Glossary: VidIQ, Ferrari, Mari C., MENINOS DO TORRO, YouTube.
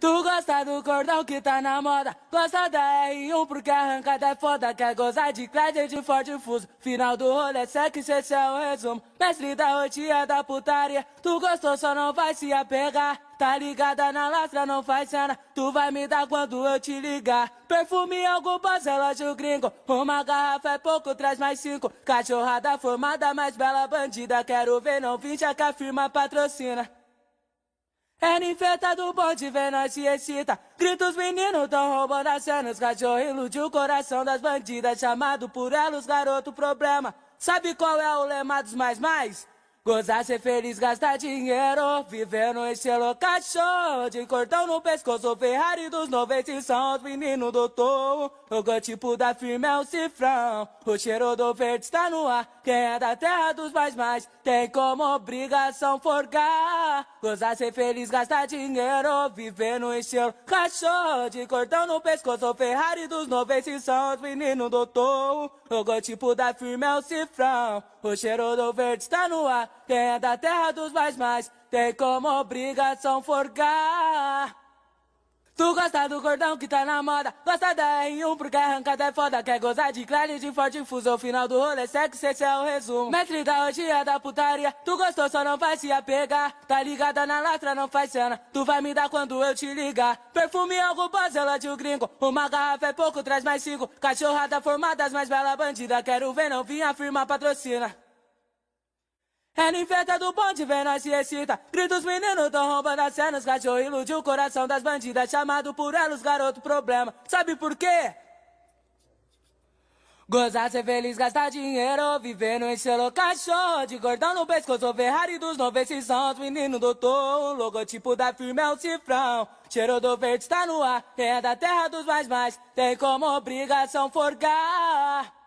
Tu gosta do cordão que tá na moda, gosta da R1 porque a arrancada é foda. Quer gozar de Clyde de Ford Fuso, final do rolê é sexo, esse é o resumo. Mestre da rotina da putaria, tu gostou só não vai se apegar. Tá ligada na lastra, não faz cena, tu vai me dar quando eu te ligar. Perfume, algumas relógio gringo, uma garrafa é pouco, traz mais 5. Cachorrada formada, mais bela bandida, quero ver, não vim já que a firma patrocina. É ninfeta do bonde, vê nós se excita. Gritos meninos tão roubando as cenas, cachorro iludiu o coração das bandidas, chamado por elas garoto problema. Sabe qual é o lema dos mais? Gozar, ser feliz, gastar dinheiro, vivendo esse loucacho. De cordão no pescoço, Ferrari dos 90, e são os meninos do torro. O gotipo da firma é o cifrão, o cheiro do verde está no ar. Quem é da terra dos mais, tem como obrigação forgar. Gozar, ser feliz, gastar dinheiro, vivendo esse loucacho. De cordão no pescoço, Ferrari dos 90, e são os meninos do torro. O gotipo da firma é o cifrão, o cheiro do verde está no ar. Quem é da terra dos mais, tem como obrigação forgar. Tu gosta do cordão que tá na moda, gosta da R1 porque a arrancada é foda. Quer gozar de Clyde de Ford Fuso, o final do rolê é sexo, esse é o resumo. Mestre da orgia da putaria, tu gostou só não vai se apegar. Tá ligada na lastra, não faz cena, tu vai me dar quando eu te ligar. Perfume, algo bazela de gringo, uma garrafa é pouco, traz mais 5. Cachorrada formada, as mais bela bandida, quero ver, não vim, a firma patrocina. É ninfeta do bonde, vê nós se excita. Gritos meninos tão roubando as cenas, cachorro iludiu o coração das bandidas, chamado por elas garoto problema. Sabe por quê? Gozar, ser feliz, gastar dinheiro, vivendo em selo cachorro. De cordão no pescoço, Ferrari dos 90, esses são os meninos do torro. O logotipo da firma é o cifrão, cheiro do verde está no ar. Quem é da terra dos mais, tem como obrigação forgar.